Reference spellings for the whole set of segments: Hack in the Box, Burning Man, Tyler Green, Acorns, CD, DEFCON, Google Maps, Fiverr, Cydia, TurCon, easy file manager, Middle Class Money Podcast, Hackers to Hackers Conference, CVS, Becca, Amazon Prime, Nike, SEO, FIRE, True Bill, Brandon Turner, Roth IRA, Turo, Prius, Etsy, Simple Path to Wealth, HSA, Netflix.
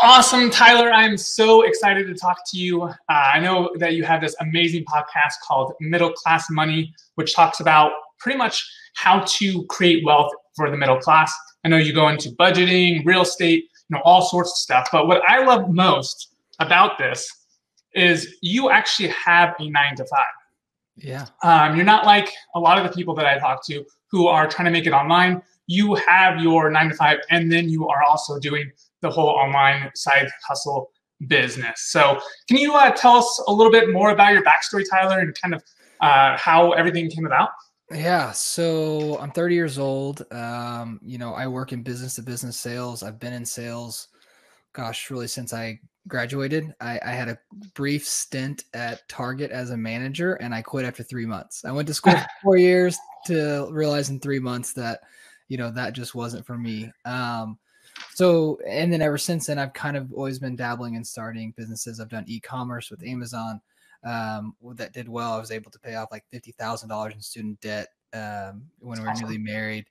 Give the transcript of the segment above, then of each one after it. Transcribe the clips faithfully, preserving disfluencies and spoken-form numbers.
Awesome, Tyler. I'm so excited to talk to you. Uh, I know that you have this amazing podcast called Middle Class Money, which talks about pretty much how to create wealth for the middle class. I know you go into budgeting, real estate, you know, all sorts of stuff. But what I love most about this is you actually have a nine to five. Yeah. Um, you're not like a lot of the people that I talk to who are trying to make it online. You have your nine to five, and then you are also doing the whole online side hustle business. So can you uh, tell us a little bit more about your backstory, Tyler, and kind of uh, how everything came about? Yeah. So I'm thirty years old. Um, you know, I work in business to business sales. I've been in sales, gosh, really since I graduated. I, I had a brief stint at Target as a manager, and I quit after three months. I went to school for four years to realize in three months that, you know, that just wasn't for me. Um, So, and then ever since then, I've kind of always been dabbling in starting businesses. I've done e-commerce with Amazon um, that did well. I was able to pay off like fifty thousand dollars in student debt um, when we were newly married.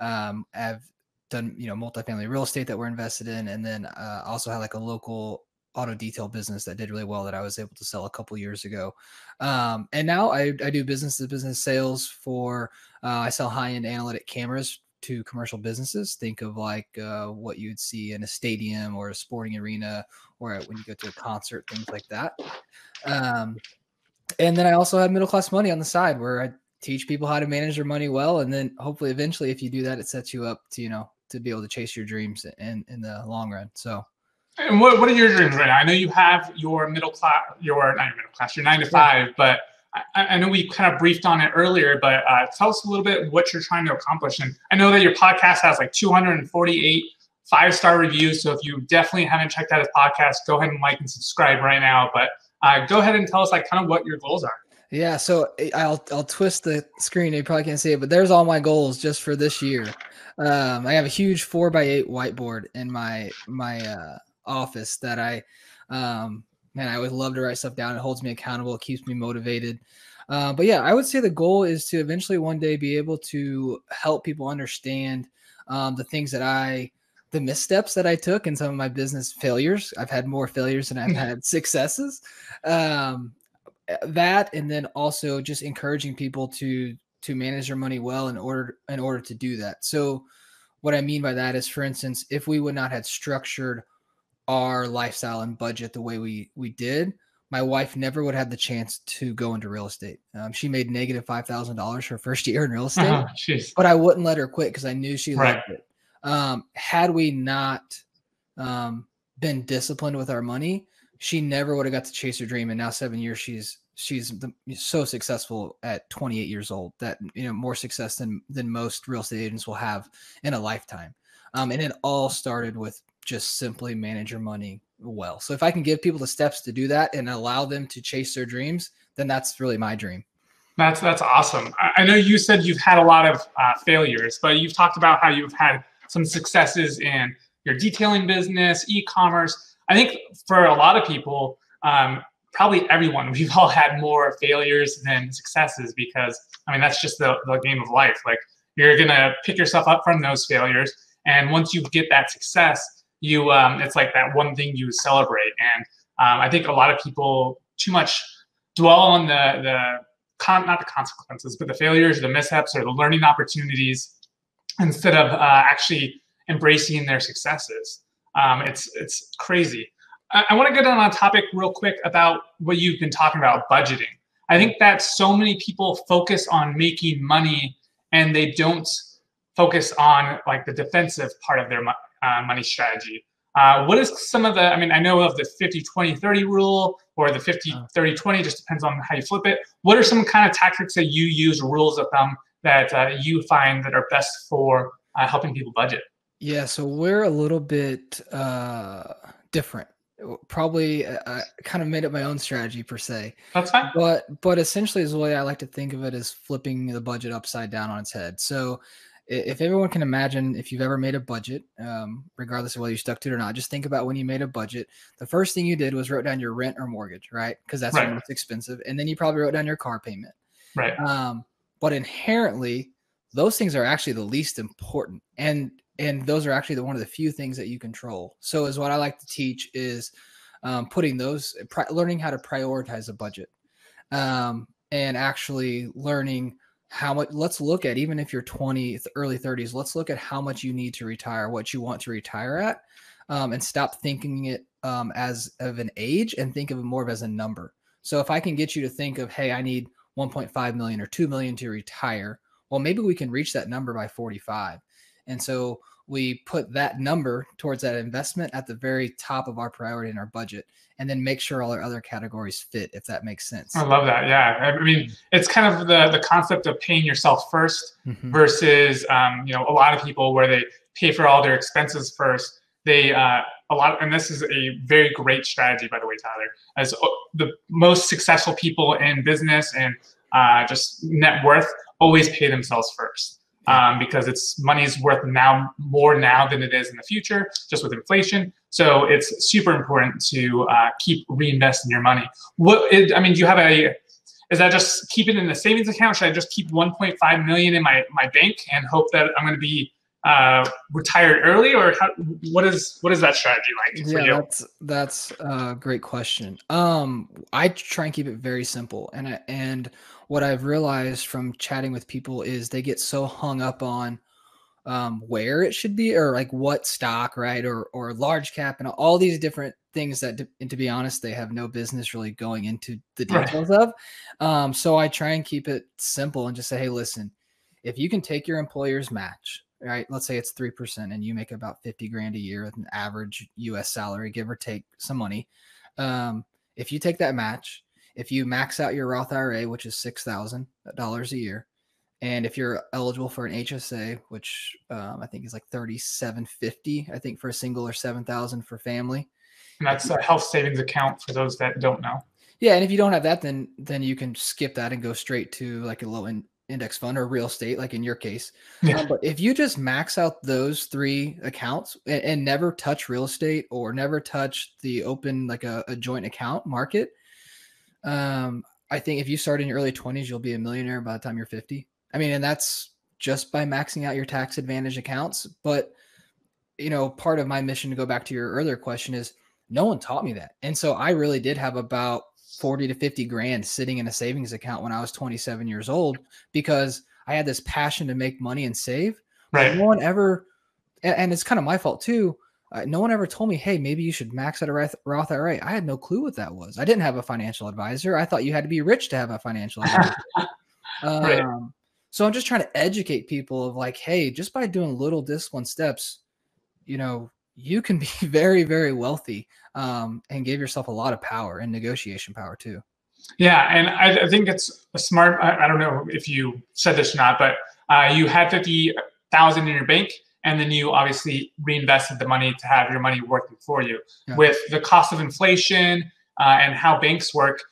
Um, I've done, you know, multifamily real estate that we're invested in. And then uh, also had like a local auto detail business that did really well that I was able to sell a couple years ago. Um, and now I, I do business to business sales for, uh, I sell high-end analytic cameras to commercial businesses. Think of like uh, what you'd see in a stadium or a sporting arena, or when you go to a concert, things like that. Um, and then I also have Middle Class Money on the side, where I teach people how to manage their money well. And then hopefully eventually, if you do that, it sets you up to, you know, to be able to chase your dreams in, in the long run. So. And what, what are your dreams right now? I know you have your middle class, your, not your middle class, your nine to five, but I, I know we kind of briefed on it earlier, but uh, tell us a little bit what you're trying to accomplish. And I know that your podcast has like two hundred forty-eight five-star reviews. So if you definitely haven't checked out his podcast, go ahead and like and subscribe right now. But uh, go ahead and tell us like kind of what your goals are. Yeah, so I'll I'll twist the screen. You probably can't see it, but there's all my goals just for this year. Um, I have a huge four by eight whiteboard in my my uh, office that I. Um, Man, I always love to write stuff down. It holds me accountable. It keeps me motivated. Uh, but yeah, I would say the goal is to eventually one day be able to help people understand um, the things that I, the missteps that I took and some of my business failures. I've had more failures than I've had successes. Um, that, and then also just encouraging people to to manage their money well in order in order to do that. So what I mean by that is, for instance, if we would not have structured our lifestyle and budget the way we we did, my wife never would have the chance to go into real estate. Um, she made negative five thousand dollars her first year in real estate, uh-huh, but I wouldn't let her quit because I knew she right. loved it. Um, had we not um, been disciplined with our money, she never would have got to chase her dream. And now, seven years, she's she's the, so successful at twenty-eight years old that, you know, more success than than most real estate agents will have in a lifetime. Um, and it all started with just simply manage your money well. So if I can give people the steps to do that and allow them to chase their dreams, then that's really my dream. That's that's awesome. I know you said you've had a lot of uh, failures, but you've talked about how you've had some successes in your detailing business, e-commerce. I think for a lot of people, um, probably everyone, we've all had more failures than successes because, I mean, that's just the, the game of life. Like, you're going to pick yourself up from those failures. And once you get that success, you um, it's like that one thing you celebrate. And um, I think a lot of people too much dwell on the, the con not the consequences, but the failures, the mishaps, or the learning opportunities instead of uh, actually embracing their successes. Um, it's, it's crazy. I, I want to go down on a topic real quick about what you've been talking about, budgeting. I think that so many people focus on making money and they don't focus on like the defensive part of their money. Uh, money strategy. Uh, what is some of the, I mean, I know of the fifty, twenty, thirty rule or the fifty, thirty, twenty, just depends on how you flip it. What are some kind of tactics that you use, rules of thumb that uh, you find that are best for uh, helping people budget? Yeah. So we're a little bit uh, different. Probably I kind of made up my own strategy per se. That's fine. But, but essentially the way I like to think of it is flipping the budget upside down on its head. So if everyone can imagine, if you've ever made a budget, um, regardless of whether you stuck to it or not, just think about when you made a budget. The first thing you did was wrote down your rent or mortgage, right? Because that's right. the most expensive. And then you probably wrote down your car payment. Right. Um, but inherently, those things are actually the least important. And And those are actually the, one of the few things that you control. So is what I like to teach is um, putting those, pri- learning how to prioritize a budget um, and actually learning how much, let's look at, even if you're twenty, early thirties, let's look at how much you need to retire, what you want to retire at, um, and stop thinking it um, as of an age and think of it more of as a number. So if I can get you to think of, hey, I need one point five million or two million to retire, well, maybe we can reach that number by forty-five. And so we put that number towards that investment at the very top of our priority in our budget, and then make sure all our other categories fit, if that makes sense. I love that. Yeah. I mean, it's kind of the, the concept of paying yourself first mm-hmm. versus, um, you know, a lot of people where they pay for all their expenses first. They, uh, a lot, and this is a very great strategy, by the way, Tyler, as the most successful people in business and uh, just net worth always pay themselves first. Um, because it's money's worth now more now than it is in the future, just with inflation. So it's super important to uh, keep reinvesting your money. What is, I mean, do you have a? Is that just keep it in a savings account? Should I just keep one point five million dollars in my my bank and hope that I'm going to be uh, retired early, or how, what is what is that strategy like for yeah, you? That's that's a great question. Um, I try and keep it very simple, and I, and. What I've realized from chatting with people is they get so hung up on um, where it should be, or like what stock, right? Or, or large cap and all these different things that, and to be honest, they have no business really going into the details right. of. Um, so I try and keep it simple and just say, hey, listen, if you can take your employer's match, right? Let's say it's three percent and you make about fifty grand a year with an average U S salary, give or take some money. Um, if you take that match, if you max out your Roth I R A, which is six thousand dollars a year, and if you're eligible for an H S A, which um, I think is like thirty-seven fifty, I think for a single, or seven thousand for family. And that's a health savings account for those that don't know. Yeah, and if you don't have that, then then you can skip that and go straight to like a low in, index fund or real estate, like in your case. Yeah. Um, but if you just max out those three accounts and, and never touch real estate or never touch the open, like a, a joint account market, Um, I think if you start in your early twenties, you'll be a millionaire by the time you're fifty. I mean, and that's just by maxing out your tax advantage accounts. But, you know, part of my mission, to go back to your earlier question, is no one taught me that. And so I really did have about forty to fifty grand sitting in a savings account when I was twenty-seven years old, because I had this passion to make money and save. Right. No one ever, and it's kind of my fault too. Uh, no one ever told me, hey, maybe you should max out a Roth I R A. I had no clue what that was. I didn't have a financial advisor. I thought you had to be rich to have a financial advisor. um, right. So I'm just trying to educate people of like, hey, just by doing little discipline steps, you know, you can be very, very wealthy um, and give yourself a lot of power and negotiation power too. Yeah. And I, I think it's a smart, I, I don't know if you said this or not, but uh, you had fifty thousand in your bank. And then you obviously reinvested the money to have your money working for you. Yeah. With the cost of inflation uh, and how banks work,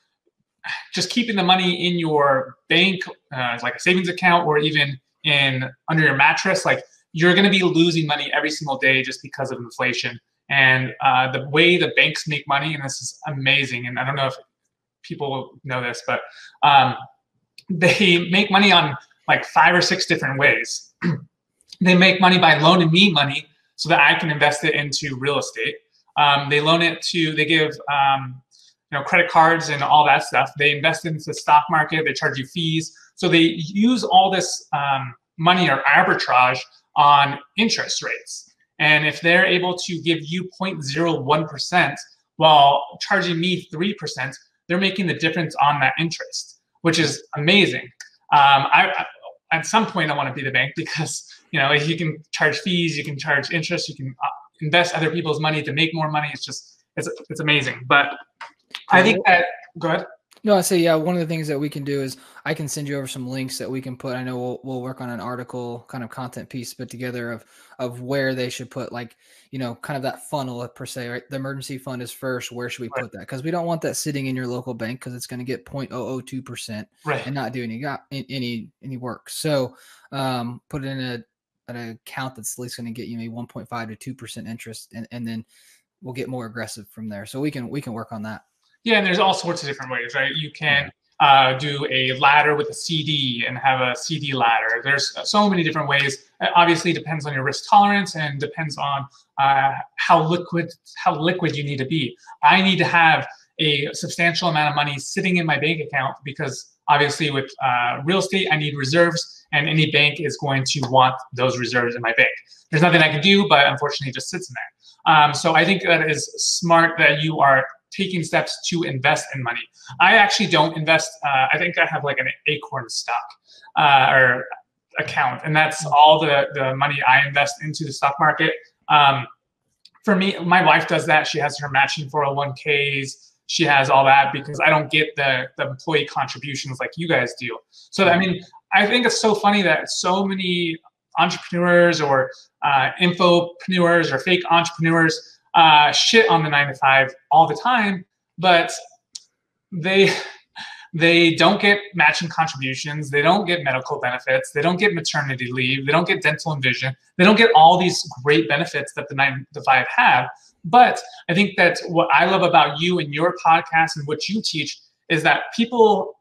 just keeping the money in your bank, uh, like a savings account, or even in under your mattress, like you're going to be losing money every single day just because of inflation. And uh, the way the banks make money, and this is amazing, and I don't know if people know this, but um, they make money on like five or six different ways. They make money by loaning me money so that I can invest it into real estate. Um, they loan it to, they give um, you know, credit cards and all that stuff. They invest into the stock market. They charge you fees. So they use all this um, money or arbitrage on interest rates. And if they're able to give you zero point zero one percent while charging me three percent, they're making the difference on that interest, which is amazing. Um, I, I At some point, I want to be the bank, because you know you can charge fees, you can charge interest, you can invest other people's money to make more money. It's just it's it's amazing. But I think that go ahead. No, I say yeah. One of the things that we can do is I can send you over some links that we can put. I know we'll we'll work on an article, kind of content piece put together of of where they should put, like, you know, kind of that funnel per se. Right, the emergency fund is first. Where should we right. put that? Because we don't want that sitting in your local bank, because it's going to get zero point zero zero two percent right. and not do any any any work. So um, put it in a an account that's at least going to get you maybe one point five to two percent interest, and and then we'll get more aggressive from there. So we can we can work on that. Yeah, and there's all sorts of different ways, right? You can uh, do a ladder with a C D and have a C D ladder. There's so many different ways. It obviously depends on your risk tolerance and depends on uh, how liquid how liquid you need to be. I need to have a substantial amount of money sitting in my bank account because obviously with uh, real estate, I need reserves, and any bank is going to want those reserves in my bank. There's nothing I can do, but unfortunately it just sits in there. Um, so I think that is smart that you are taking steps to invest in money. I actually don't invest. Uh, I think I have like an Acorn stock uh, or account, and that's all the, the money I invest into the stock market. Um, for me, my wife does that. She has her matching four oh one Ks. She has all that because I don't get the, the employee contributions like you guys do. So, I mean, I think it's so funny that so many entrepreneurs or uh, infopreneurs or fake entrepreneurs uh, shit on the nine to five all the time, but they they don't get matching contributions. They don't get medical benefits. They don't get maternity leave. They don't get dental and vision. They don't get all these great benefits that the nine to five have. But I think that what I love about you and your podcast and what you teach is that people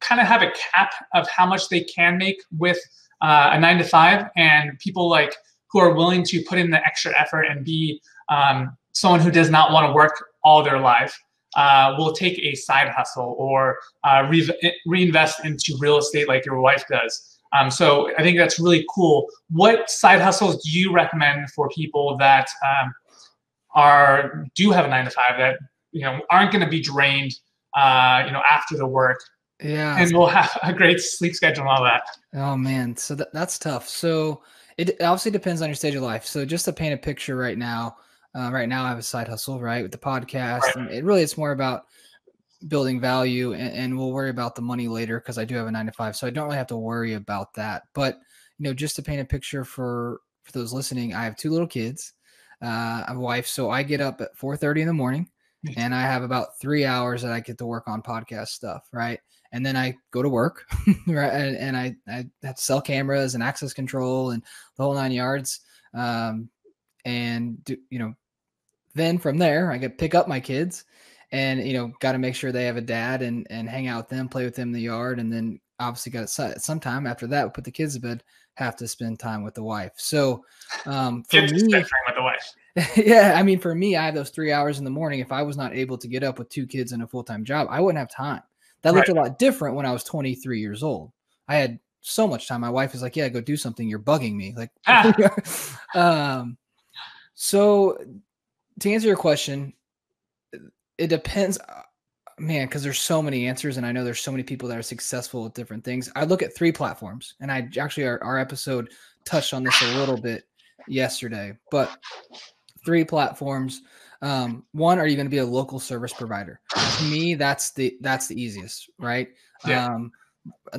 kind of have a cap of how much they can make with uh, a nine to five, and people like who are willing to put in the extra effort and be um, someone who does not want to work all their life uh, will take a side hustle or uh, re reinvest into real estate like your wife does. Um, so I think that's really cool. What side hustles do you recommend for people that um, are do have a nine to five that you know aren't going to be drained, uh, you know, after the work? Yeah, and we'll have a great sleep schedule and all that. Oh man, so th that's tough. So it obviously depends on your stage of life. So just to paint a picture right now, uh, right now I have a side hustle, right, with the podcast. Right. And it really it's more about building value, and, and we'll worry about the money later because I do have a nine to five, so I don't really have to worry about that. But you know, just to paint a picture for for those listening, I have two little kids. Uh, I have a wife, so I get up at four thirty in the morning, and I have about three hours that I get to work on podcast stuff, right? And then I go to work, right? And, and I, I have to sell cameras and access control and the whole nine yards. Um, and do, you know, then from there I get to pick up my kids, and you know, got to make sure they have a dad and and hang out with them, play with them in the yard, and then obviously got to sometime after that we put the kids to bed. Have to spend time with the wife. So, um, for me, with the wife. Yeah, I mean, for me, I have those three hours in the morning. If I was not able to get up with two kids and a full-time job, I wouldn't have time. That looked right. a lot different when I was twenty-three years old. I had so much time. My wife is like, yeah, go do something. You're bugging me. Like, ah. um, so to answer your question, it depends, man, because there's so many answers, and I know there's so many people that are successful with different things. I look at three platforms, and I actually our, our episode touched on this a little bit yesterday, but three platforms. Um, one, are you going to be a local service provider? To me, that's the that's the easiest, right? Yeah. Um,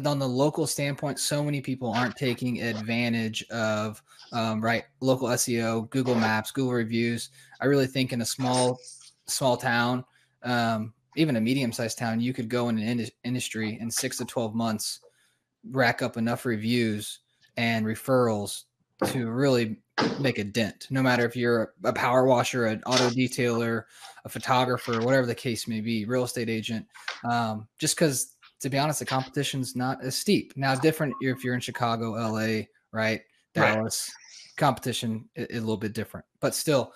on the local standpoint, so many people aren't taking advantage of um, right local S E O, Google Maps, Google reviews. I really think in a small small town. Um, even a medium-sized town, you could go in an in industry in six to twelve months, rack up enough reviews and referrals to really make a dent, no matter if you're a power washer, an auto detailer, a photographer, whatever the case may be, real estate agent, um, just because, to be honest, the competition's not as steep. Now, different if you're in Chicago, L A, right, Dallas, right. Competition is a little bit different, but still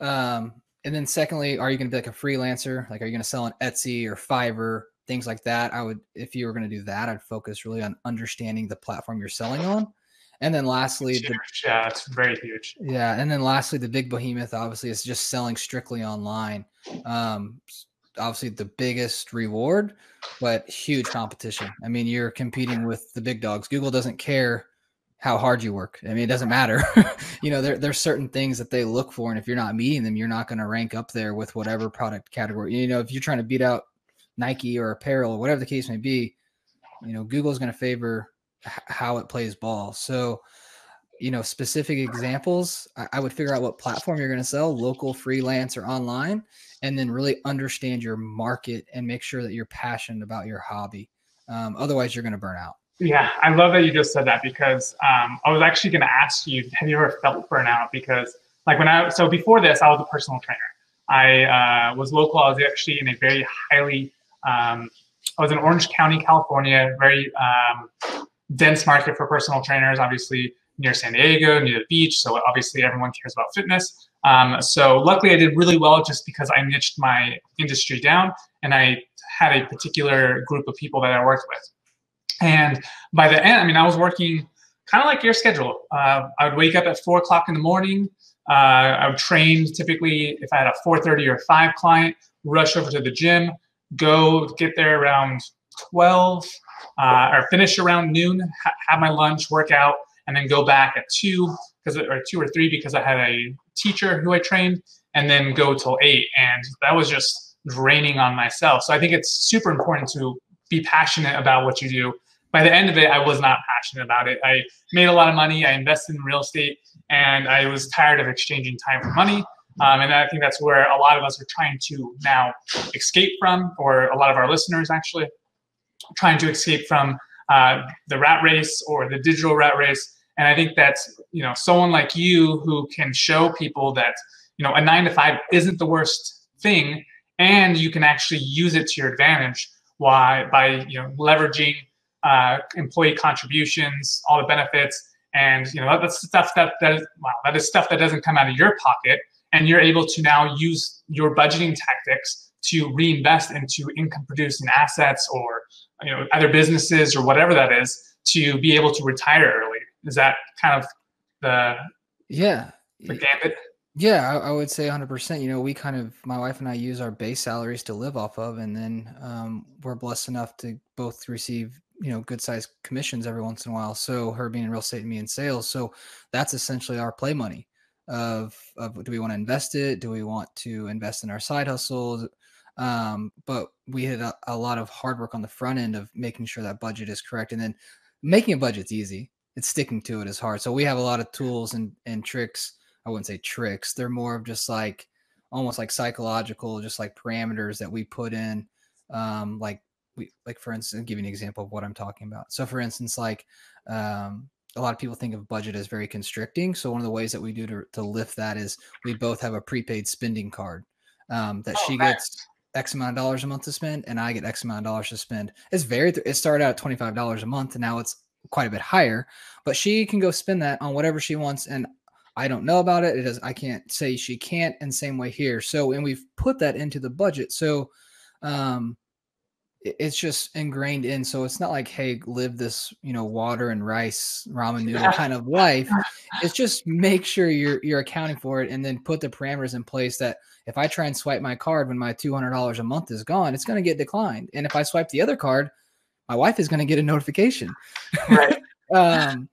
um, – and then secondly, are you going to be like a freelancer? Like, are you going to sell on Etsy or Fiverr, things like that? I would, if you were going to do that, I'd focus really on understanding the platform you're selling on. And then lastly, it's huge. The, yeah, it's very huge. Yeah. And then lastly, the big behemoth, obviously, is just selling strictly online. Um, obviously the biggest reward, but huge competition. I mean, you're competing with the big dogs. Google doesn't care how hard you work. I mean, it doesn't matter. You know, there, there's certain things that they look for. And if you're not meeting them, you're not going to rank up there with whatever product category. You know, if you're trying to beat out Nike or apparel or whatever the case may be, you know, Google's going to favor how it plays ball. So, you know, specific examples, I, I would figure out what platform you're going to sell, local, freelance, or online, and then really understand your market and make sure that you're passionate about your hobby. Um, otherwise, you're going to burn out. Yeah, I love that you just said that because um, I was actually going to ask you, have you ever felt burnout? Because like when I, so before this, I was a personal trainer. I uh, was local. I was actually in a very highly um, I was in Orange County, California, very um, dense market for personal trainers, obviously near San Diego, near the beach. So obviously everyone cares about fitness. Um, so luckily I did really well just because I niched my industry down and I had a particular group of people that I worked with. And by the end, I mean, I was working kind of like your schedule. Uh, I would wake up at four o'clock in the morning. Uh, I would train typically if I had a four thirty or five client, rush over to the gym, go get there around twelve uh, or finish around noon, ha have my lunch, work out, and then go back at two because or two or three because I had a teacher who I trained, and then go till eight. And that was just draining on myself. So I think it's super important to be passionate about what you do. By the end of it, I was not passionate about it. I made a lot of money. I invested in real estate, and I was tired of exchanging time for money. Um, and I think that's where a lot of us are trying to now escape from, or a lot of our listeners actually trying to escape from uh, the rat race or the digital rat race. And I think that's, you know, someone like you who can show people that, you know, a nine to five isn't the worst thing, and you can actually use it to your advantage. Why? By, you know, leveraging uh, employee contributions, all the benefits, and, you know, that's stuff that, that is, wow, that is stuff that doesn't come out of your pocket. And you're able to now use your budgeting tactics to reinvest into income-producing assets or, you know, other businesses or whatever that is to be able to retire early. Is that kind of the yeah the gambit? Yeah, I, I would say one hundred percent. You know, we kind of, my wife and I use our base salaries to live off of, and then um, we're blessed enough to both receive, you know, good sized commissions every once in a while. So her being in real estate and me in sales, so that's essentially our play money. Of, of do we want to invest it? Do we want to invest in our side hustles? Um, but we had a, a lot of hard work on the front end of making sure that budget is correct. And then making a budget's easy. It's sticking to it is hard. So we have a lot of tools and, and tricks. I wouldn't say tricks. They're more of just like, almost like psychological, just like parameters that we put in. Um, like we, like for instance, I'll give you an example of what I'm talking about. So for instance, like, um, a lot of people think of budget as very constricting. So one of the ways that we do to, to lift that is we both have a prepaid spending card um, that oh, she man. gets X amount of dollars a month to spend, and I get X amount of dollars to spend. It's very, it started out at twenty-five dollars a month, and now it's quite a bit higher, but she can go spend that on whatever she wants. And I don't know about it. It is, I can't say she can't, and same way here. So, and we've put that into the budget. So um, it's just ingrained in. So it's not like, hey, live this, you know, water and rice, ramen noodle kind of life. It's just make sure you're, you're accounting for it, and then put the parameters in place that if I try and swipe my card when my two hundred dollars a month is gone, it's going to get declined. And if I swipe the other card, my wife is going to get a notification. Right. um,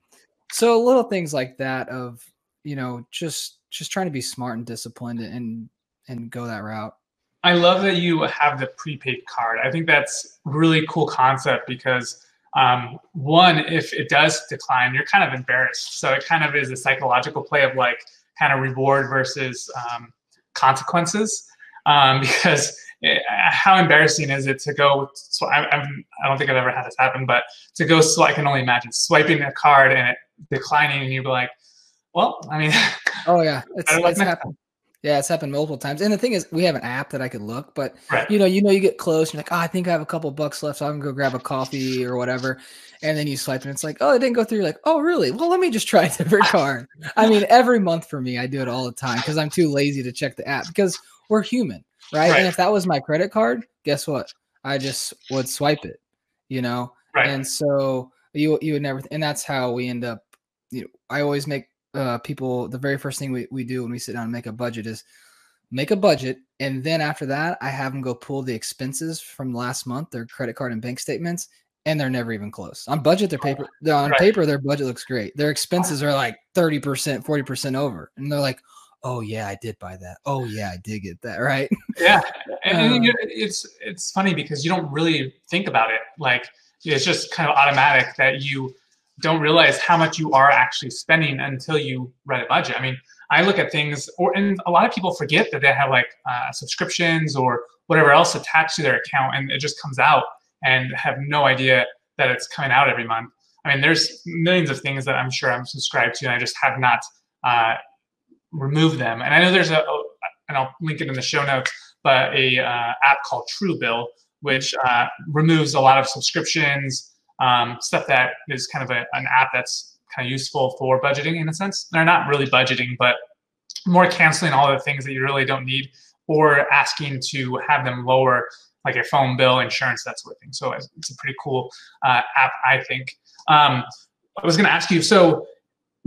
so little things like that of, you know, just, just trying to be smart and disciplined and, and go that route. I love that you have the prepaid card. I think that's a really cool concept because um, one, if it does decline, you're kind of embarrassed. So it kind of is a psychological play of like kind of reward versus um, consequences. Um, because it, how embarrassing is it to go, so I, I'm, I don't think I've ever had this happen, but to go, so I can only imagine swiping a card and it declining and you'd be like, well, I mean. Oh yeah, it's, it's happened. Yeah, it's happened multiple times. And the thing is, we have an app that I could look, but right. you know, you know, you get close and you're like, oh, I think I have a couple bucks left, so I'm gonna go grab a coffee or whatever. And then you swipe and it's like, oh, it didn't go through. You're like, oh, really? Well, let me just try a different card. I mean, every month for me, I do it all the time because I'm too lazy to check the app because we're human, right? right? And if that was my credit card, guess what? I just would swipe it, you know? Right. And so you you would never, and that's how we end up, you know, I always make Uh, people, the very first thing we, we do when we sit down and make a budget is make a budget. And then after that, I have them go pull the expenses from last month, their credit card and bank statements, and they're never even close. On budget, their paper, on right. paper, their budget looks great. Their expenses are like thirty percent, forty percent over. And they're like, oh yeah, I did buy that. Oh yeah, I did get that. Right. Yeah. And um, it's, it's funny because you don't really think about it. Like it's just kind of automatic that you don't realize how much you are actually spending until you write a budget. I mean, I look at things, or and a lot of people forget that they have like uh, subscriptions or whatever else attached to their account, and it just comes out and have no idea that it's coming out every month. I mean, there's millions of things that I'm sure I'm subscribed to, and I just have not uh, removed them. And I know there's a, and I'll link it in the show notes, but a uh, app called True Bill, which uh, removes a lot of subscriptions, um, stuff that is kind of a, an app that's kind of useful for budgeting in a sense. They're not really budgeting, but more canceling all the things that you really don't need or asking to have them lower, like your phone bill, insurance, that sort of thing. So it's, it's a pretty cool uh, app, I think. Um, I was going to ask you, so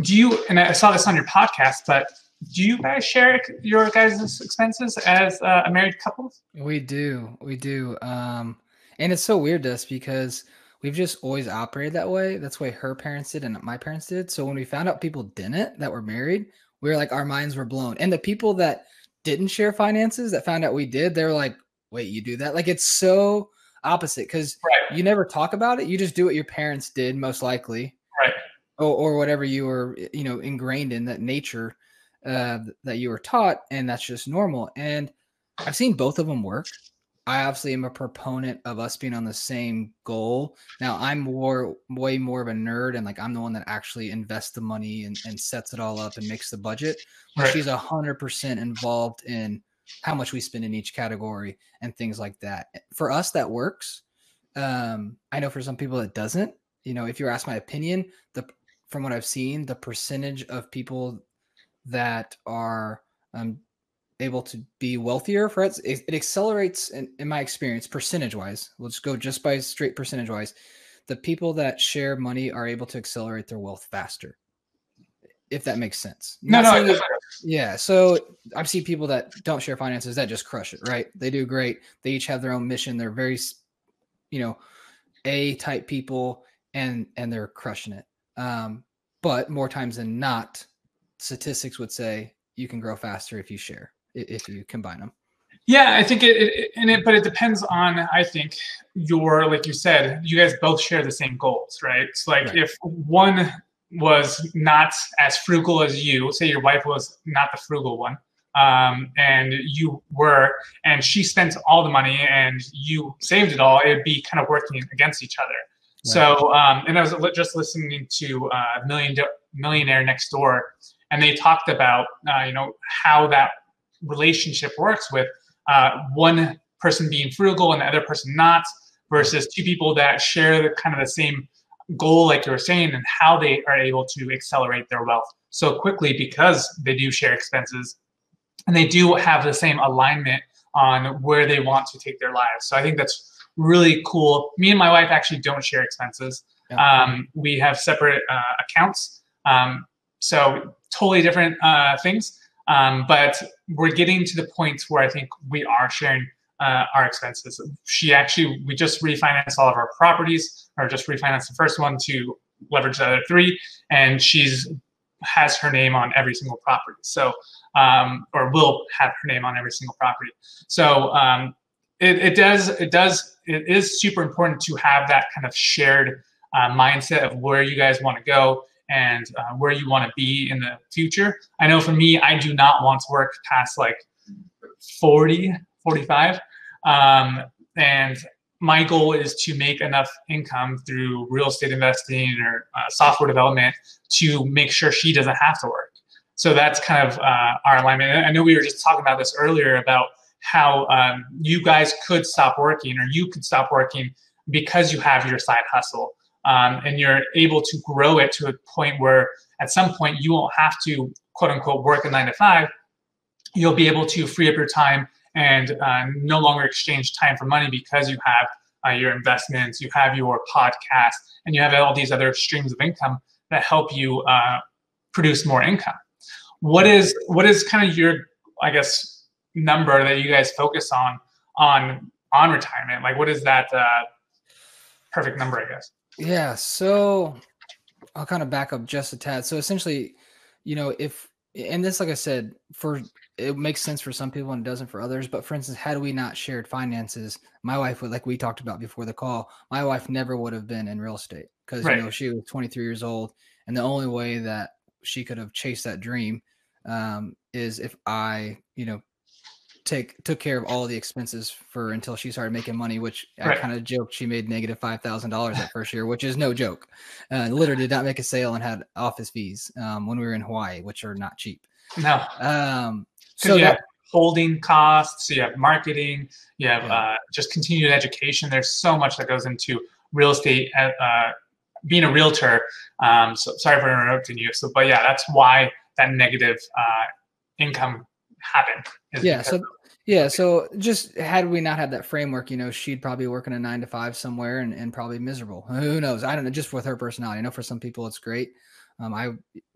do you, and I saw this on your podcast, but do you guys share your guys' expenses as uh, a married couple? We do. We do. Um, and it's so weird to us because we've just always operated that way. That's why her parents did and my parents did. So when we found out people didn't, that were married, we were like, our minds were blown. And the people that didn't share finances that found out we did, they were like, wait, you do that? Like, it's so opposite because right. You never talk about it. You just do what your parents did most likely. Right. Or, or whatever you were, you know, ingrained in that nature. Uh, that you were taught, and that's just normal. And I've seen both of them work. I obviously am a proponent of us being on the same goal. Now I'm more, way more of a nerd, and like I'm the one that actually invests the money and, and sets it all up and makes the budget. Right. She's a hundred percent involved in how much we spend in each category and things like that. For us, that works. Um, I know for some people it doesn't. You know, if you ask my opinion, the from what I've seen, the percentage of people that are um, able to be wealthier for us, it, it accelerates in, in my experience, percentage wise. We'll just go just by straight percentage wise. The people that share money are able to accelerate their wealth faster. If that makes sense. No, Not no. That, yeah. So I've seen people that don't share finances that just crush it, right? They do great. They each have their own mission. They're very, you know, A type people and, and they're crushing it. Um, but more times than not, statistics would say you can grow faster if you share, if you combine them. Yeah, I think it, it, and it, but it depends on, I think your, like you said, you guys both share the same goals, right? So like right. If one was not as frugal as you, say your wife was not the frugal one, um, and you were, and she spent all the money and you saved it all, it'd be kind of working against each other. Right. So, um, and I was just listening to uh, Million Millionaire Next Door. And they talked about, uh, you know, how that relationship works with uh, one person being frugal and the other person not, versus two people that share the, kind of the same goal, like you were saying, and how they are able to accelerate their wealth so quickly because they do share expenses and they do have the same alignment on where they want to take their lives. So I think that's really cool. Me and my wife actually don't share expenses. Yeah. Um, we have separate uh, accounts. Um, so totally different uh, things, um, but we're getting to the point where I think we are sharing uh, our expenses. She actually, we just refinanced all of our properties, or just refinanced the first one to leverage the other three, and she's has her name on every single property. So, um, or will have her name on every single property. So um, it, it does, it does, it is super important to have that kind of shared uh, mindset of where you guys want to go and uh, where you want to be in the future. I know for me, I do not want to work past like forty, forty-five. Um, and my goal is to make enough income through real estate investing or uh, software development to make sure she doesn't have to work. So that's kind of uh, our alignment. I know we were just talking about this earlier about how um, you guys could stop working, or you could stop working because you have your side hustle. Um, and you're able to grow it to a point where at some point you won't have to, quote unquote, work a nine to five. You'll be able to free up your time and uh, no longer exchange time for money because you have uh, your investments, you have your podcast, and you have all these other streams of income that help you uh, produce more income. What is what is kind of your, I guess, number that you guys focus on on on retirement? Like, what is that uh, perfect number, I guess? Yeah. So I'll kind of back up just a tad. So essentially, you know, if, and this, like I said, for, it makes sense for some people and it doesn't for others, but for instance, had we not shared finances, my wife would, like we talked about before the call, my wife never would have been in real estate because, right. You know, she was twenty-three years old. And the only way that she could have chased that dream um, is if I, you know, Take, took care of all the expenses for until she started making money, which right. I kind of joked she made negative five thousand dollars that first year, which is no joke. Uh, literally did not make a sale and had office fees um, when we were in Hawaii, which are not cheap. No. Um, so yeah. that, holding costs, you have marketing, you have yeah. uh, just continued education. There's so much that goes into real estate, uh, being a realtor. Um, so sorry for interrupting you. So, but yeah, that's why that negative uh, income happened. Yeah. So, yeah. So just had we not had that framework, you know, she'd probably work in a nine to five somewhere and, and probably miserable. Who knows? I don't know. Just with her personality, I know for some people it's great. Um, I,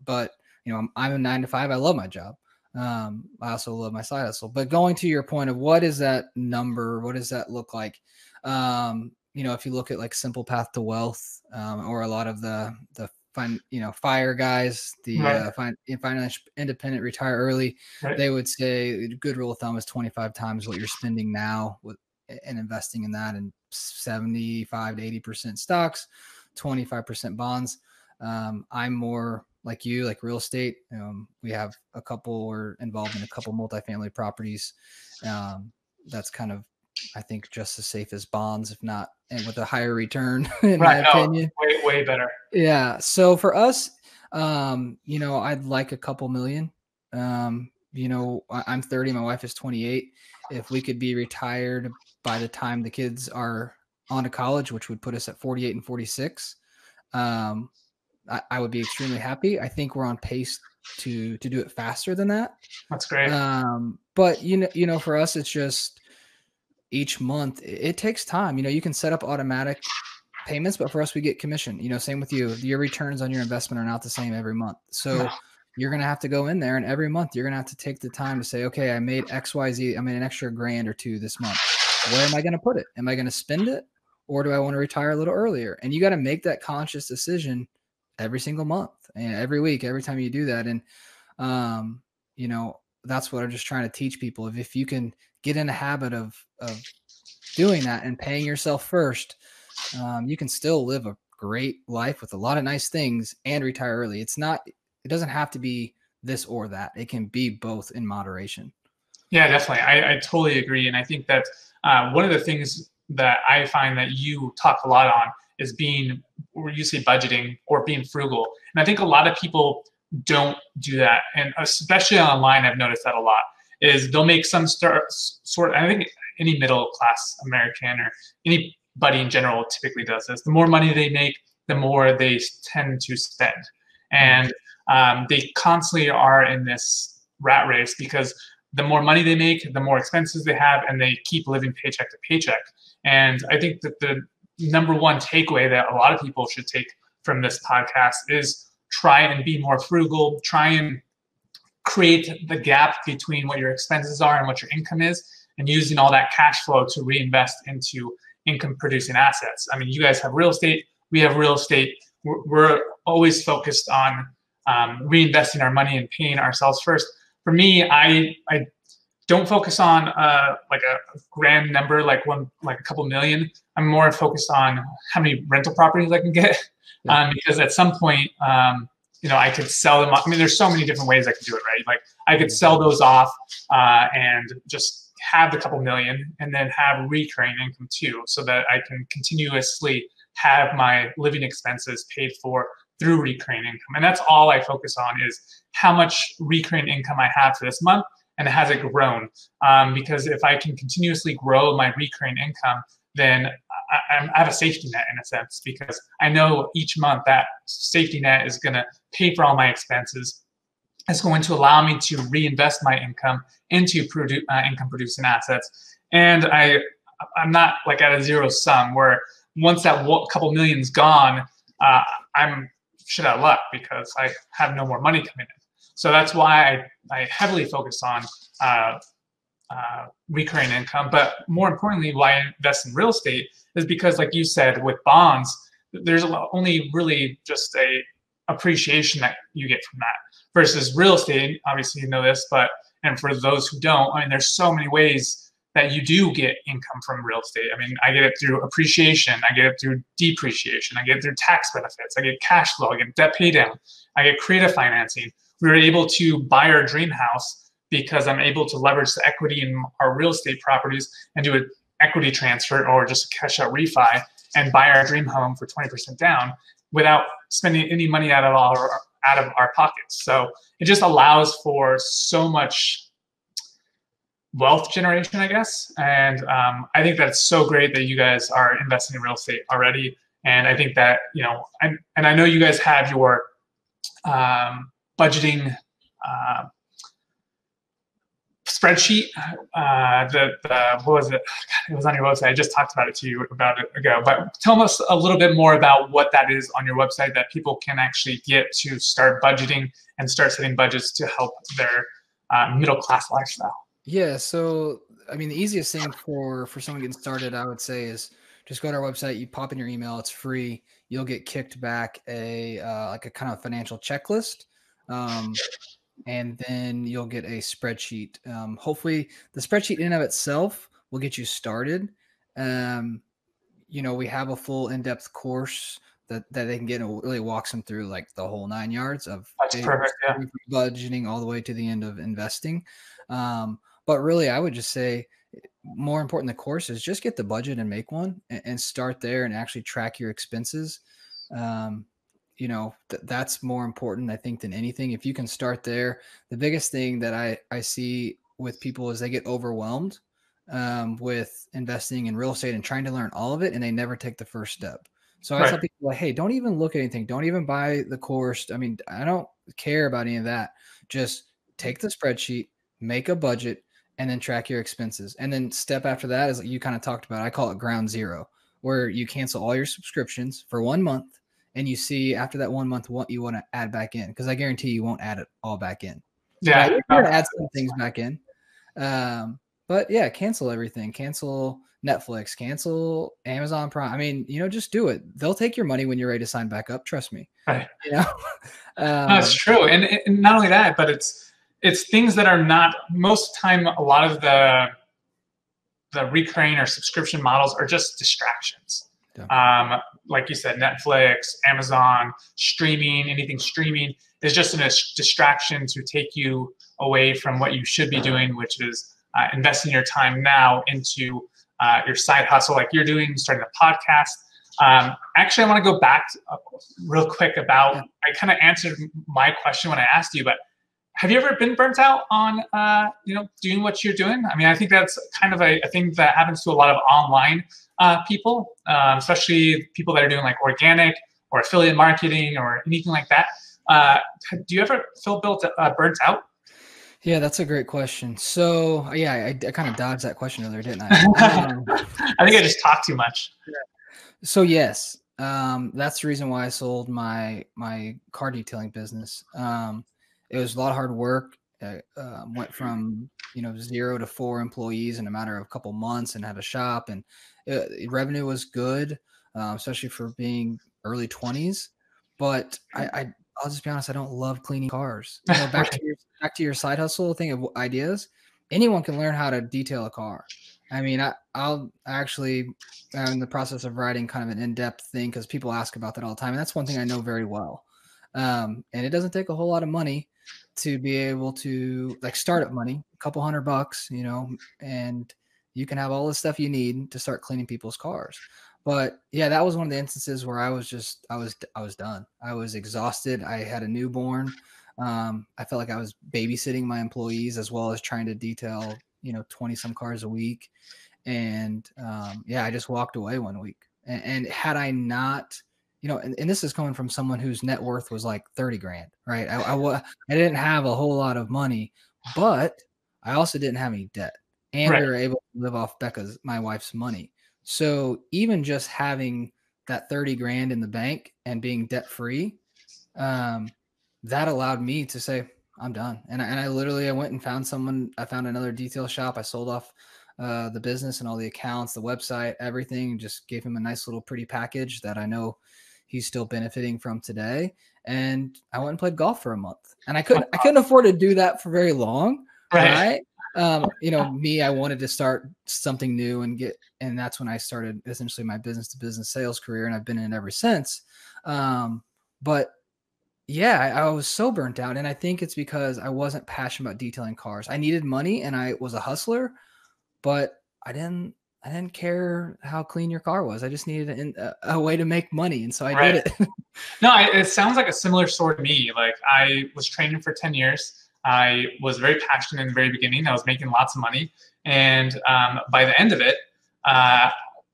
but you know, I'm, I'm a nine to five. I love my job. Um, I also love my side hustle, but going to your point of what is that number? What does that look like? Um, you know, if you look at like Simple Path to Wealth, um, or a lot of the, the fun, you know, FIRE guys, the right. uh, fin- financial independent, retire early, right. they would say good rule of thumb is twenty-five times what you're spending now with and investing in that, and seventy-five to eighty percent stocks, twenty-five percent bonds. Um, I'm more like you, like real estate. Um, we have a couple, we're involved in a couple multifamily properties. Um, that's kind of, I think, just as safe as bonds, if not, and with a higher return, in right. my opinion. Oh, way, way better. Yeah. So for us, um, you know, I'd like a couple million. Um, you know, I, I'm thirty. My wife is twenty-eight. If we could be retired by the time the kids are on to college, which would put us at forty-eight and forty-six, um, I, I would be extremely happy. I think we're on pace to to do it faster than that. That's great. Um, but you know, you know, for us, it's just, each month it takes time. You know, you can set up automatic payments, but for us, we get commission, you know, same with you, your returns on your investment are not the same every month. So no. you're going to have to go in there and every month you're going to have to take the time to say, okay, I made X Y Z. I made an extra grand or two this month. Where am I going to put it? Am I going to spend it? Or do I want to retire a little earlier? And you got to make that conscious decision every single month and every week, every time you do that. And, um, you know, that's what I'm just trying to teach people. If, if you can get in a habit of, of doing that and paying yourself first, um, you can still live a great life with a lot of nice things and retire early. It's not, it doesn't have to be this or that. It can be both in moderation. Yeah, definitely. I, I totally agree. And I think that uh, one of the things that I find that you talk a lot on is being, or you say budgeting or being frugal. And I think a lot of people don't do that. And especially online, I've noticed that a lot. Is they'll make some start, sort of, I think any middle class American or anybody in general typically does this. The more money they make, the more they tend to spend. And um, they constantly are in this rat race because the more money they make, the more expenses they have, and they keep living paycheck to paycheck. And I think that the number one takeaway that a lot of people should take from this podcast is try and be more frugal, try and create the gap between what your expenses are and what your income is, and using all that cash flow to reinvest into income producing assets. I mean, you guys have real estate, we have real estate. We're, we're always focused on um, reinvesting our money and paying ourselves first. For me, I I don't focus on uh, like a grand number, like one, like a couple million. I'm more focused on how many rental properties I can get um, because at some point, um, you know, I could sell them off. I mean, there's so many different ways I could do it, right? Like I could sell those off uh, and just have a couple million and then have recurring income too, so that I can continuously have my living expenses paid for through recurring income. And that's all I focus on is how much recurring income I have for this month and has it grown? Um, because if I can continuously grow my recurring income, then I, I have a safety net in a sense, because I know each month that safety net is going to pay for all my expenses. It's going to allow me to reinvest my income into produ- uh, income producing assets. And I, I'm not like at a zero sum where once that w- couple million's gone, uh, I'm shit out of luck because I have no more money coming in. So that's why I, I heavily focus on uh, Uh, recurring income, but more importantly, why I invest in real estate is because, like you said, with bonds, there's only really just a appreciation that you get from that versus real estate. Obviously, you know this, but and for those who don't, I mean, there's so many ways that you do get income from real estate. I mean, I get it through appreciation, I get it through depreciation, I get it through tax benefits, I get cash flow, I get debt pay down, I get creative financing. We were able to buy our dream house because I'm able to leverage the equity in our real estate properties and do an equity transfer or just cash out refi and buy our dream home for twenty percent down without spending any money out of our, out of our pockets. So it just allows for so much wealth generation, I guess. And um, I think that's so great that you guys are investing in real estate already. And I think that, you know, I'm, and I know you guys have your um, budgeting uh, spreadsheet. Uh, the, the, what was it? It was on your website. I just talked about it to you about it ago. But tell us a little bit more about what that is on your website that people can actually get to start budgeting and start setting budgets to help their uh, middle class lifestyle. Yeah. So, I mean, the easiest thing for, for someone getting started, I would say, is just go to our website. You pop in your email. It's free. You'll get kicked back a uh, like a kind of financial checklist. Um, and then you'll get a spreadsheet. Um, hopefully the spreadsheet in and of itself will get you started. Um, you know, we have a full in-depth course that, that they can get and really walks them through like the whole nine yards of perfect, yeah. budgeting all the way to the end of investing. Um, But really, I would just say more important than the course is just get the budget and make one and, and start there and actually track your expenses. Um, you know, th- that's more important, I think, than anything. If you can start there, the biggest thing that I, I see with people is they get overwhelmed um, with investing in real estate and trying to learn all of it, and they never take the first step. So I right. tell people, like, hey, don't even look at anything. Don't even buy the course. I mean, I don't care about any of that. Just take the spreadsheet, make a budget, and then track your expenses. And then step after that is, like you kind of talked about, I call it ground zero, where you cancel all your subscriptions for one month. And you see after that one month, what you want to add back in. Cause I guarantee you won't add it all back in. Yeah. Right? You're gonna add some things back in. Um, but yeah, cancel everything, cancel Netflix, cancel Amazon Prime. I mean, you know, just do it. They'll take your money when you're ready to sign back up. Trust me. Right. You know? um, no, it's true. And, and not only that, but it's, It's things that are not, most time, a lot of the the recurring or subscription models are just distractions. Yeah. Um, like you said, Netflix, Amazon, streaming, anything streaming is just a distraction to take you away from what you should be doing, which is uh, investing your time now into uh, your side hustle like you're doing, starting a podcast. Um, actually, I want to go back real quick about, yeah. I kind of answered my question when I asked you, but have you ever been burnt out on, uh, you know, doing what you're doing? I mean, I think that's kind of a, a thing that happens to a lot of online uh, people, uh, especially people that are doing like organic or affiliate marketing or anything like that. Uh, do you ever feel built, uh, burnt out? Yeah, that's a great question. So, yeah, I, I kind of dodged that question earlier, didn't I? Um, I think I just talked too much. So, yes, um, that's the reason why I sold my my car detailing business. Um It was a lot of hard work. I uh, went from, you know, zero to four employees in a matter of a couple months and had a shop, and it, revenue was good, uh, especially for being early twenties. But I, I, I'll just be honest, I don't love cleaning cars. You know, back, to your, back to your side hustle thing of ideas, anyone can learn how to detail a car. I mean, I, I'll actually, I'm in the process of writing kind of an in-depth thing because people ask about that all the time. And that's one thing I know very well. Um, and it doesn't take a whole lot of money to be able to, like, startup money, a couple hundred bucks, you know, and you can have all the stuff you need to start cleaning people's cars. But yeah, that was one of the instances where I was just, I was, I was done. I was exhausted. I had a newborn. Um, I felt like I was babysitting my employees as well as trying to detail, you know, twenty some cars a week. And, um, yeah, I just walked away one week. And, and had I not, you know, and, and this is coming from someone whose net worth was like thirty grand, right? I, I, I didn't have a whole lot of money, but I also didn't have any debt, and right. we were able to live off Becca's, my wife's money. So even just having that thirty grand in the bank and being debt free, um, that allowed me to say, I'm done. And I, and I literally, I went and found someone, I found another detail shop. I sold off uh, the business and all the accounts, the website, everything, just gave him a nice little pretty package that I know he's still benefiting from today. And I went and played golf for a month, and I couldn't, I couldn't afford to do that for very long. Right. right? Um, you know, me, I wanted to start something new and get, and that's when I started essentially my business to business sales career. And I've been in it ever since. Um, but yeah, I, I was so burnt out. And I think it's because I wasn't passionate about detailing cars. I needed money and I was a hustler, but I didn't, I didn't care how clean your car was. I just needed a, a way to make money. And so I right. did it. No, it sounds like a similar story to me. Like, I was training for ten years. I was very passionate in the very beginning. I was making lots of money. And um, by the end of it, uh,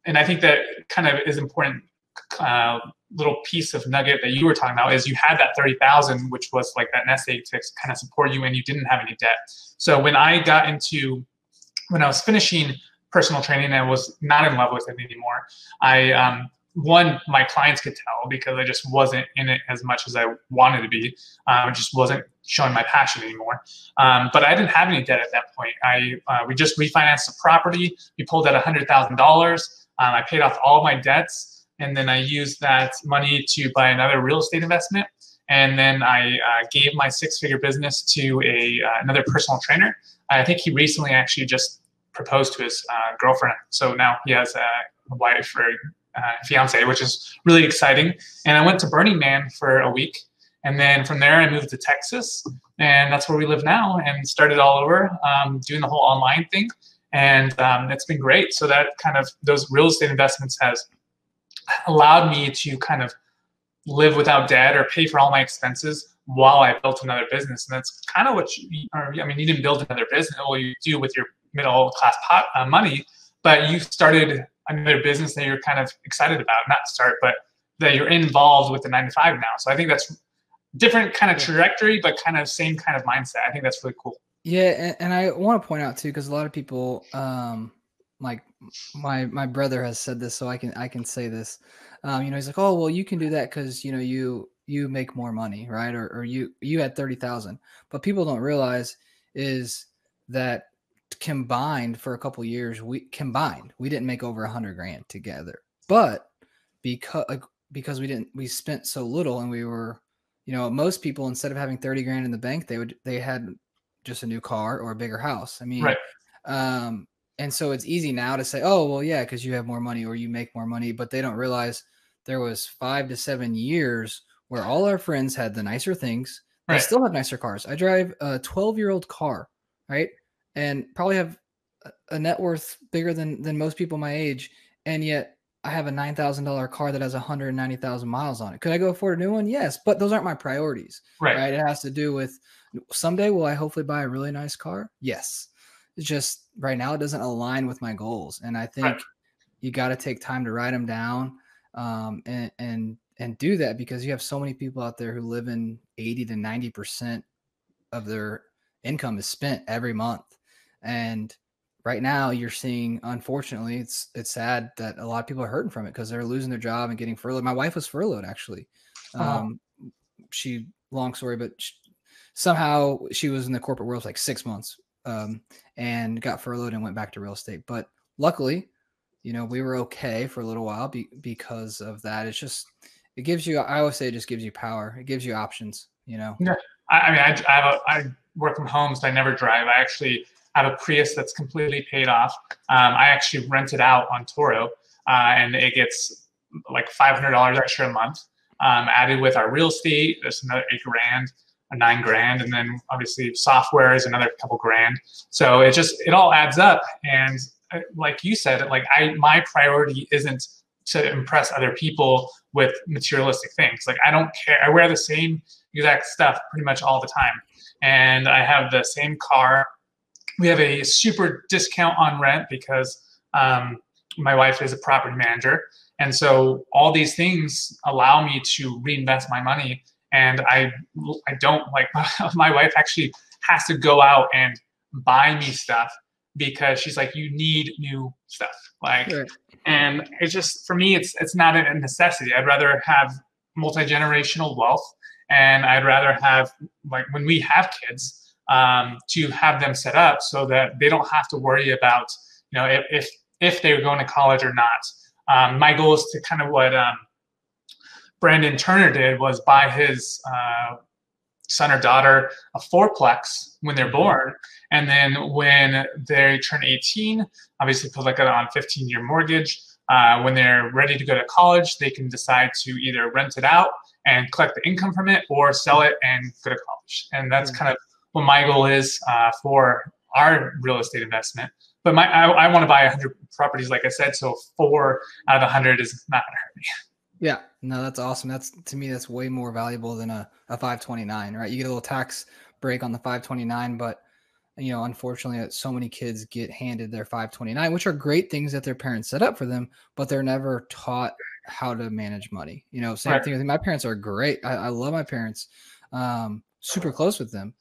and I think that kind of is important uh, little piece of nugget that you were talking about is you had that thirty thousand, which was like that nest egg to kind of support you, and you didn't have any debt. So when I got into, when I was finishing personal training, I was not in love with it anymore. I, um, one, my clients could tell because I just wasn't in it as much as I wanted to be. Um, I just wasn't showing my passion anymore. Um, but I didn't have any debt at that point. I, uh, we just refinanced the property. We pulled out one hundred thousand dollars. Um, I paid off all my debts. And then I used that money to buy another real estate investment. And then I uh, gave my six-figure business to a uh, another personal trainer. I think he recently actually just proposed to his uh, girlfriend. So now he has a wife or a fiance, which is really exciting. And I went to Burning Man for a week. And then from there, I moved to Texas. And that's where we live now, and started all over um, doing the whole online thing. And um, it's been great. So that kind of those real estate investments has allowed me to kind of live without debt or pay for all my expenses while I built another business. And that's kind of what you, or, I mean, you didn't build another business, all you do with your middle class pot, uh, money, but you started another business that you're kind of excited about, not start, but that you're involved with the nine to five now. So I think that's different kind of trajectory, but kind of same kind of mindset. I think that's really cool. Yeah. And, and I want to point out too, because a lot of people, um, like my, my brother has said this, so I can, I can say this, um, you know, he's like, oh, well, you can do that, 'cause you know, you, you make more money, right? Or, or you, you had thirty thousand, but people don't realize is that combined for a couple of years, we combined, we didn't make over a hundred grand together, but because, because we didn't, we spent so little, and we were, you know, most people, instead of having thirty grand in the bank, they would, they had just a new car or a bigger house. I mean, right. um, And so it's easy now to say, oh, well, yeah, because you have more money or you make more money, but they don't realize there was five to seven years where all our friends had the nicer things. Right. They still have nicer cars. I drive a twelve-year-old car, right? And probably have a net worth bigger than, than most people my age. And yet I have a nine thousand dollar car that has one hundred ninety thousand miles on it. Could I go afford a new one? Yes, but those aren't my priorities, right? right? It has to do with someday, will I hopefully buy a really nice car? Yes. Just right now, it doesn't align with my goals. And I think right. you got to take time to write them down um, and, and, and do that, because you have so many people out there who live in eighty to ninety percent of their income is spent every month. And right now you're seeing, unfortunately, it's, it's sad that a lot of people are hurting from it because they're losing their job and getting furloughed. My wife was furloughed, actually. Uh-huh. Um, she long story, but she, somehow she was in the corporate world for like six months. Um, and got furloughed and went back to real estate. But luckily, you know, we were okay for a little while be, because of that. It's just, it gives you, I always say it just gives you power. It gives you options, you know? Yeah. I, I mean, I, I, have a, I work from home, so I never drive. I actually have a Prius that's completely paid off. Um, I actually rent it out on Turo uh, and it gets like five hundred dollars extra a month. Um, added with our real estate, there's another eight grand. nine grand. And then obviously software is another couple grand. So it just, it all adds up. And like you said, like I, my priority isn't to impress other people with materialistic things. Like I don't care. I wear the same exact stuff pretty much all the time. And I have the same car. We have a super discount on rent because um, my wife is a property manager. And so all these things allow me to reinvest my money. And I, I don't like my, my wife actually has to go out and buy me stuff because she's like, you need new stuff. Like, sure. And it's just, for me, it's, it's not a necessity. I'd rather have multi-generational wealth, and I'd rather have, like when we have kids, um, to have them set up so that they don't have to worry about, you know, if, if, if they were going to college or not. Um, my goal is to kind of what, um, Brandon Turner did was buy his uh, son or daughter a fourplex when they're born. And then when they turn eighteen, obviously put like on fifteen year mortgage. Uh, when they're ready to go to college, they can decide to either rent it out and collect the income from it or sell it and go to college. And that's mm-hmm. kind of what my goal is uh, for our real estate investment. But my, I, I want to buy one hundred properties, like I said, so four out of one hundred is not going to hurt me. Yeah, no, that's awesome. That's, to me, that's way more valuable than a, a five twenty-nine, right? You get a little tax break on the five twenty-nine, but you know, unfortunately, so many kids get handed their five twenty-nine, which are great things that their parents set up for them, but they're never taught how to manage money. You know, same right. thing with me. My parents are great. I, I love my parents, um, super close with them,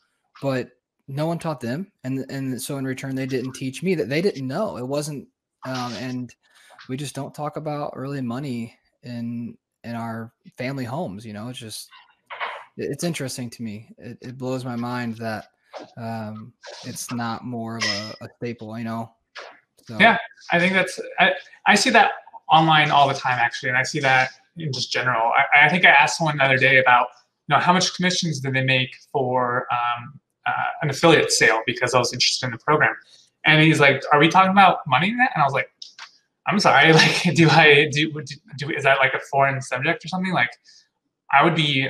but no one taught them. And, and so in return, they didn't teach me that they didn't know. It wasn't, um, and we just don't talk about early money in, in our family homes. You know, it's just, it's interesting to me. It, it blows my mind that, um it's not more of a, a staple, you know. So. Yeah, I think that's I, I see that online all the time actually, and I see that in just general. I, I think I asked someone the other day about, you know, how much commissions did they make for um, uh, an affiliate sale because I was interested in the program, and he's like, "Are we talking about money in that?" And I was like, "I'm sorry, like, do I do do, do is that like a foreign subject or something?" Like, I would be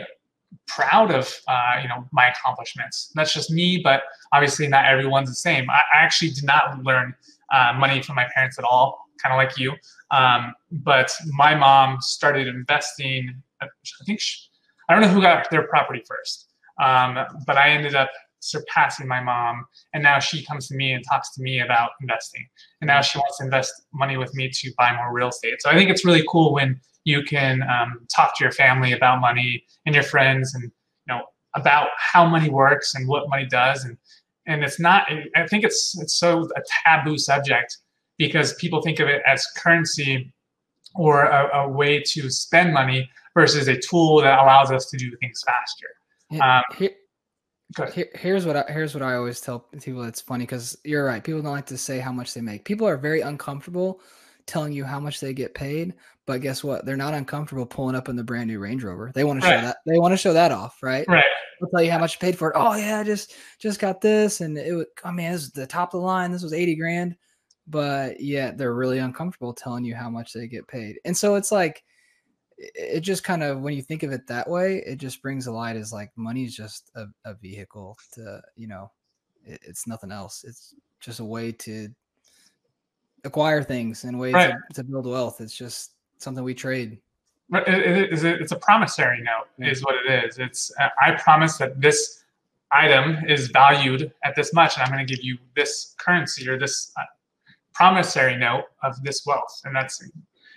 proud of uh, you know, my accomplishments. That's just me, but obviously not everyone's the same. I, I actually did not learn uh, money from my parents at all, kind of like you. Um, but my mom started investing. I think she, I don't know who got their property first, um, but I ended up surpassing my mom, and now she comes to me and talks to me about investing. And now she wants to invest money with me to buy more real estate. So I think it's really cool when you can um, talk to your family about money and your friends, and you know, about how money works and what money does. And and it's not, I think it's it's so a taboo subject because people think of it as currency or a, a way to spend money versus a tool that allows us to do things faster. Um, here, here, here's what I, here's what I always tell people. It's funny because you're right. People don't like to say how much they make. People are very uncomfortable telling you how much they get paid, but guess what? They're not uncomfortable pulling up in the brand new Range Rover. They want to right. show that. They want to show that off, right? Right. They'll tell you how much you paid for it. Oh yeah, I just just got this, and it was. I mean, this is the top of the line. This was eighty grand, but yeah, they're really uncomfortable telling you how much they get paid. And so it's like, it just kind of, when you think of it that way, it just brings a light as like money is just a, a vehicle to, you know, it, it's nothing else. It's just a way to acquire things and ways right. to, to build wealth. It's just something we trade. Right. It, it, it, it's a promissory note yeah. is what it is. It's, uh, I promise that this item is valued at this much, and I'm going to give you this currency or this uh, promissory note of this wealth. And that's,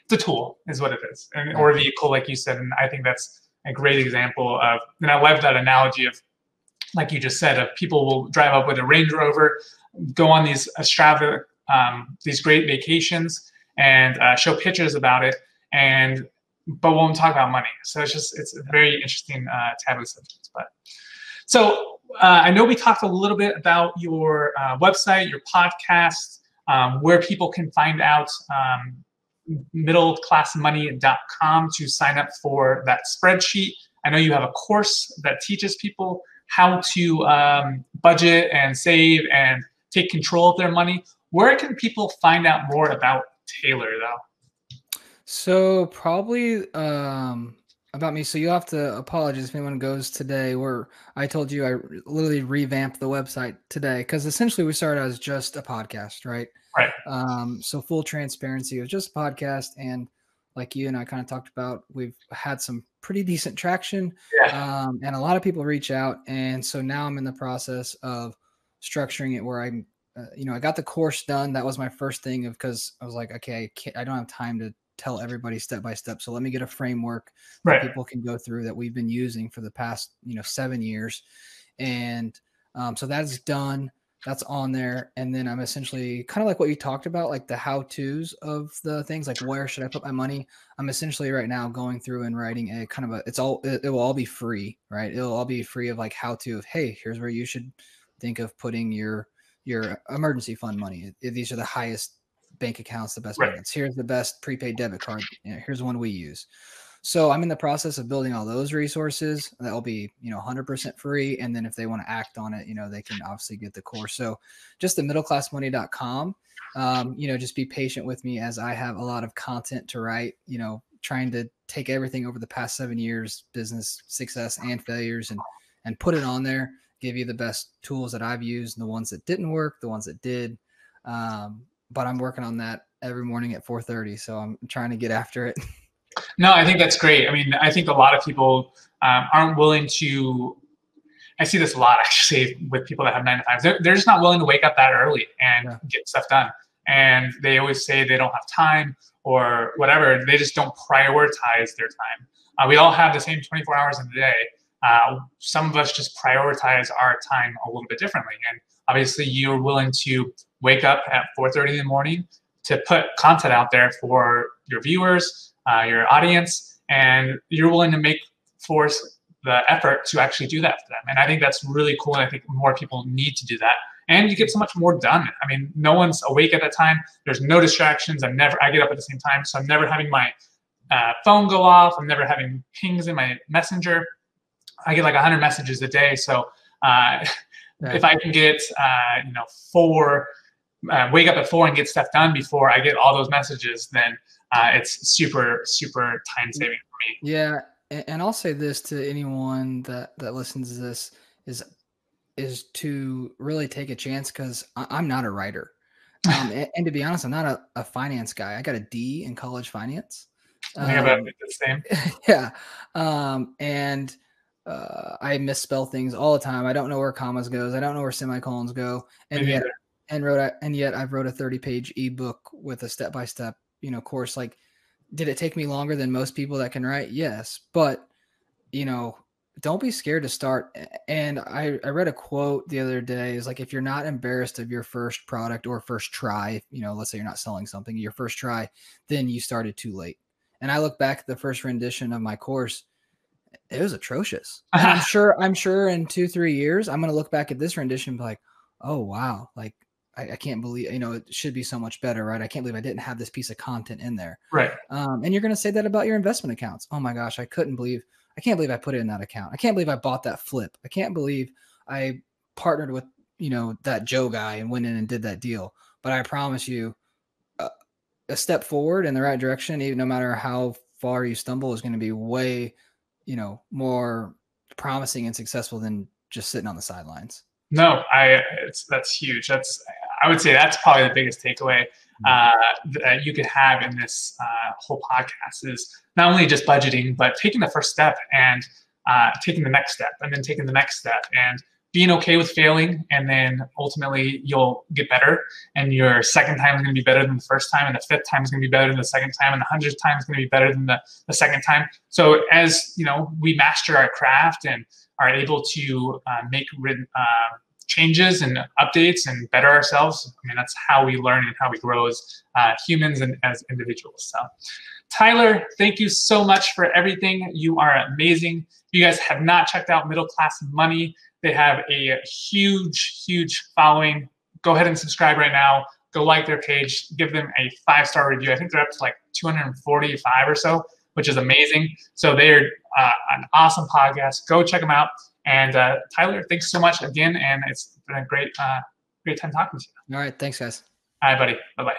it's a tool is what it is. And, or a vehicle, like you said. And I think that's a great example of, and I love that analogy of, like you just said, of people will drive up with a Range Rover, go on these extravagant, Um, these great vacations, and uh, show pictures about it, and but won't talk about money. So it's just, it's a very interesting uh, taboo subject. But so uh, I know we talked a little bit about your uh, website, your podcast, um, where people can find out, um, middle class money dot com to sign up for that spreadsheet. I know you have a course that teaches people how to um, budget and save and take control of their money. Where can people find out more about Taylor, though? So probably um, about me. So you'll have to apologize if anyone goes today, where I told you I literally revamped the website today because essentially we started as just a podcast, right? Right. Um, so full transparency, it was just a podcast. And like you and I kind of talked about, we've had some pretty decent traction. Yeah. Um, and a lot of people reach out. And so now I'm in the process of structuring it where I'm, Uh, you know, I got the course done. That was my first thing of, because I was like, okay, I can't, I don't have time to tell everybody step by step. So let me get a framework right. that people can go through that we've been using for the past, you know, seven years. And um, so that's done. That's on there. And then I'm essentially kind of like what you talked about, like the how-tos of the things, like where should I put my money? I'm essentially right now going through and writing a kind of a, it's all, it, it will all be free, right? It'll all be free of like how to of, hey, here's where you should think of putting your, your emergency fund money. These are the highest bank accounts, the best right. payments. Here's the best prepaid debit card. You know, here's one we use. So I'm in the process of building all those resources. That will be, you know, one hundred percent free. And then if they want to act on it, you know, they can obviously get the course. So just the middle class money dot com, um, you know, just be patient with me as I have a lot of content to write, you know, trying to take everything over the past seven years, business success and failures, and, and put it on there. Give you the best tools that I've used and the ones that didn't work, the ones that did. Um, but I'm working on that every morning at four thirty. So I'm trying to get after it. No, I think that's great. I mean, I think a lot of people um, aren't willing to I see this a lot actually with people that have nine to fives. They're, they're just not willing to wake up that early and yeah. get stuff done. And they always say they don't have time or whatever. They just don't prioritize their time. Uh, we all have the same twenty-four hours in the day. Uh, some of us just prioritize our time a little bit differently. And obviously you're willing to wake up at four thirty in the morning to put content out there for your viewers, uh, your audience, and you're willing to make force the effort to actually do that for them. And I think that's really cool. And I think more people need to do that. And you get so much more done. I mean, no one's awake at that time. There's no distractions. I'm never, I get up at the same time. So I'm never having my uh, phone go off. I'm never having pings in my messenger. I get like a hundred messages a day. So uh, right. if I can get, uh, you know, four, uh, wake up at four and get stuff done before I get all those messages, then uh, it's super, super time saving for me. Yeah. And I'll say this to anyone that, that listens to this is, is to really take a chance, because I'm not a writer. Um, and, and to be honest, I'm not a, a finance guy. I got a D in college finance. Um, I think about it, the same. Yeah. Um, and uh, I misspell things all the time. I don't know where commas goes. I don't know where semicolons go. And yet, and wrote, and yet I've wrote a thirty page ebook with a step-by-step, you know, course. Like, did it take me longer than most people that can write? Yes. But, you know, don't be scared to start. And I, I read a quote the other day. It's like, if you're not embarrassed of your first product or first try, you know, let's say you're not selling something, your first try, then you started too late. And I look back at the first rendition of my course. It was atrocious. And I'm sure, I'm sure in two, three years, I'm going to look back at this rendition and be like, oh, wow. Like, I can't believe, you know, it should be so much better, right? I can't believe I didn't have this piece of content in there. Right. Um, and you're going to say that about your investment accounts. Oh my gosh, I couldn't believe, I can't believe I put it in that account. I can't believe I bought that flip. I can't believe I partnered with, you know, that Joe guy and went in and did that deal. But I promise you, uh, a step forward in the right direction, even no matter how far you stumble, is going to be way, you know, more promising and successful than just sitting on the sidelines. No, I, it's, that's huge. That's, I would say that's probably the biggest takeaway uh, that you could have in this uh, whole podcast is not only just budgeting, but taking the first step and uh, taking the next step and then taking the next step and being okay with failing. And then ultimately you'll get better, and your second time is going to be better than the first time, and the fifth time is going to be better than the second time, and the hundredth time is going to be better than the, the second time. So as you know, we master our craft and are able to uh, make uh, changes and updates and better ourselves. I mean, that's how we learn and how we grow as uh, humans and as individuals. So Tyler, thank you so much for everything. You are amazing. If you guys have not checked out Middle Class Money, they have a huge, huge following. Go ahead and subscribe right now. Go like their page. Give them a five star review. I think they're up to like two hundred forty-five or so, which is amazing. So they're uh, an awesome podcast. Go check them out. And uh, Tyler, thanks so much again. And it's been a great, uh, great time talking to you. All right. Thanks, guys. All right, buddy. Bye-bye.